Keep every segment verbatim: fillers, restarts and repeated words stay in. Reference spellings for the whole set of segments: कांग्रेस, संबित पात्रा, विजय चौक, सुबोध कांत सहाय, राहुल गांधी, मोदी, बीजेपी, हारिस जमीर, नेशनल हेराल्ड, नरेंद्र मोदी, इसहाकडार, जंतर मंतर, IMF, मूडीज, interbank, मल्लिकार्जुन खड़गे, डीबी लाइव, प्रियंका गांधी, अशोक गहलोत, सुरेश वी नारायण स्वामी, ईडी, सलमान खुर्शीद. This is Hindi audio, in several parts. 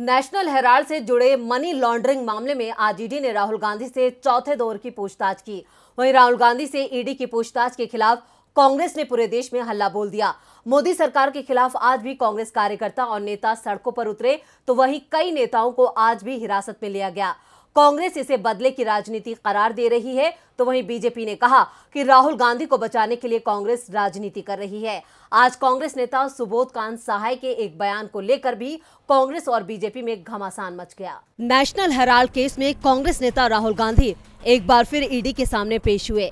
नेशनल हेराल्ड से जुड़े मनी लॉन्ड्रिंग मामले में आज ईडी ने राहुल गांधी से चौथे दौर की पूछताछ की। वहीं राहुल गांधी से ईडी की पूछताछ के खिलाफ कांग्रेस ने पूरे देश में हल्ला बोल दिया। मोदी सरकार के खिलाफ आज भी कांग्रेस कार्यकर्ता और नेता सड़कों पर उतरे, तो वहीं कई नेताओं को आज भी हिरासत में लिया गया। कांग्रेस इसे बदले की राजनीति करार दे रही है, तो वहीं बीजेपी ने कहा कि राहुल गांधी को बचाने के लिए कांग्रेस राजनीति कर रही है। आज कांग्रेस नेता सुबोध कांत सहाय के एक बयान को लेकर भी कांग्रेस और बीजेपी में घमासान मच गया। नेशनल हेराल्ड केस में कांग्रेस नेता राहुल गांधी एक बार फिर ईडी के सामने पेश हुए।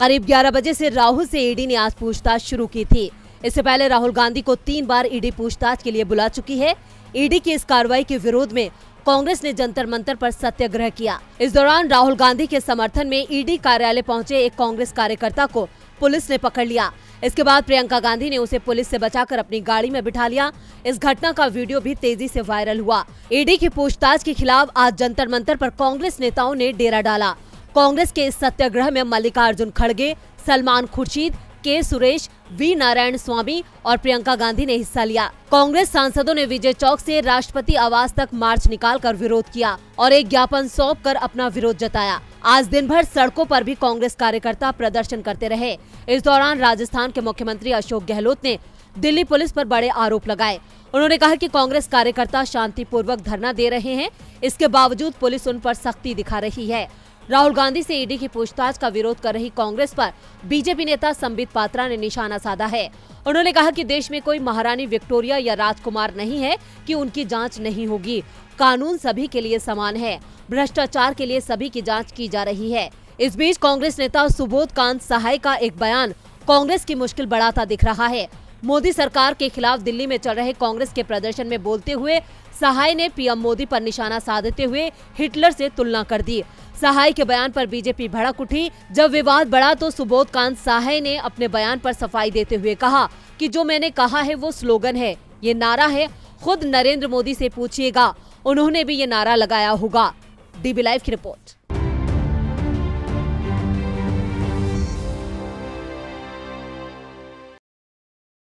करीब ग्यारह बजे से राहुल से ईडी ने आज पूछताछ शुरू की थी। इससे पहले राहुल गांधी को तीन बार ईडी पूछताछ के लिए बुला चुकी है। ईडी की इस कार्रवाई के विरोध में कांग्रेस ने जंतर मंतर पर सत्याग्रह किया। इस दौरान राहुल गांधी के समर्थन में ईडी कार्यालय पहुंचे एक कांग्रेस कार्यकर्ता को पुलिस ने पकड़ लिया। इसके बाद प्रियंका गांधी ने उसे पुलिस से बचाकर अपनी गाड़ी में बिठा लिया। इस घटना का वीडियो भी तेजी से वायरल हुआ। ईडी की पूछताछ के खिलाफ आज जंतर मंतर पर कांग्रेस नेताओं ने डेरा डाला। कांग्रेस के इस सत्याग्रह में मल्लिकार्जुन खड़गे, सलमान खुर्शीद के, सुरेश वी नारायण स्वामी और प्रियंका गांधी ने हिस्सा लिया। कांग्रेस सांसदों ने विजय चौक से राष्ट्रपति आवास तक मार्च निकालकर विरोध किया और एक ज्ञापन सौंप कर अपना विरोध जताया। आज दिन भर सड़कों पर भी कांग्रेस कार्यकर्ता प्रदर्शन करते रहे। इस दौरान राजस्थान के मुख्यमंत्री अशोक गहलोत ने दिल्ली पुलिस पर बड़े आरोप लगाए। उन्होंने कहा कि कांग्रेस कार्यकर्ता शांतिपूर्वक धरना दे रहे हैं, इसके बावजूद पुलिस उन पर सख्ती दिखा रही है। राहुल गांधी से ईडी की पूछताछ का विरोध कर रही कांग्रेस पर बीजेपी नेता संबित पात्रा ने निशाना साधा है। उन्होंने कहा कि देश में कोई महारानी विक्टोरिया या राजकुमार नहीं है कि उनकी जांच नहीं होगी। कानून सभी के लिए समान है, भ्रष्टाचार के लिए सभी की जांच की जा रही है। इस बीच कांग्रेस नेता सुबोध कांत सहाय का एक बयान कांग्रेस की मुश्किल बढ़ाता दिख रहा है। मोदी सरकार के खिलाफ दिल्ली में चल रहे कांग्रेस के प्रदर्शन में बोलते हुए सहाय ने पीएम मोदी पर निशाना साधते हुए हिटलर से तुलना कर दी। सहाय के बयान पर बीजेपी भड़क उठी। जब विवाद बढ़ा तो सुबोध कांत सहाय ने अपने बयान पर सफाई देते हुए कहा कि जो मैंने कहा है वो स्लोगन है, ये नारा है। खुद नरेंद्र मोदी से पूछिएगा, उन्होंने भी ये नारा लगाया होगा। डीबी लाइव की रिपोर्ट।